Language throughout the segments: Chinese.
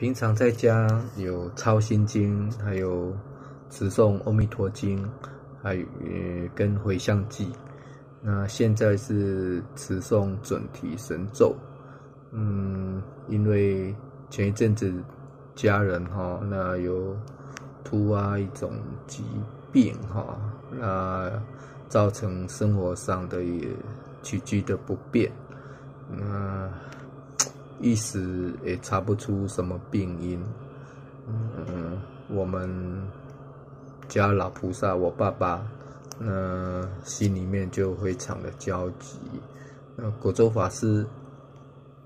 平常在家有抄心经，还有持诵《阿弥陀经》，还有跟回向记。那现在是持诵准提神咒。因为前一阵子家人那有突发一种疾病那造成生活上的也起居的不便，那一时也查不出什么病因。我们家老菩萨，我爸爸，那心里面就非常的焦急。那果洲法师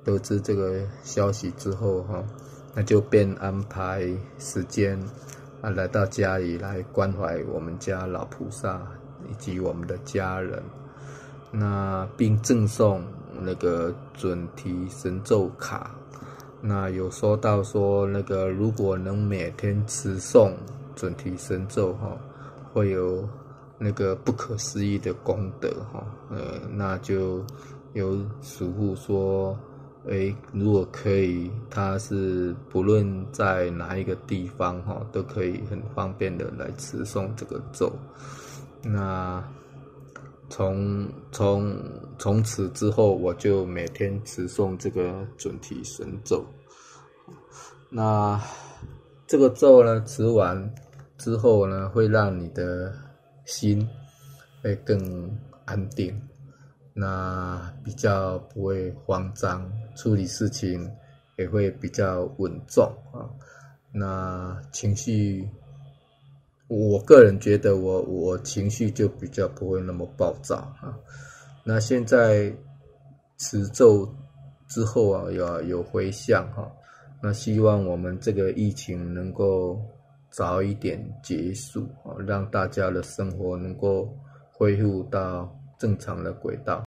得知这个消息之后那就便安排时间来到家里来关怀我们家老菩萨以及我们的家人，那并赠送那个准提神咒卡。那有说到说那个如果能每天持诵准提神咒会有那个不可思议的功德那就有师父说如果可以，他是不论在哪一个地方都可以很方便的来持诵这个咒。那从此之后，我就每天持诵这个准提神咒。那这个咒呢，持完之后呢，会让你的心会更安定，那比较不会慌张，处理事情也会比较稳重那情绪，我个人觉得我情绪就比较不会那么暴躁那现在持咒之后有回向那希望我们这个疫情能够早一点结束让大家的生活能够恢复到正常的轨道。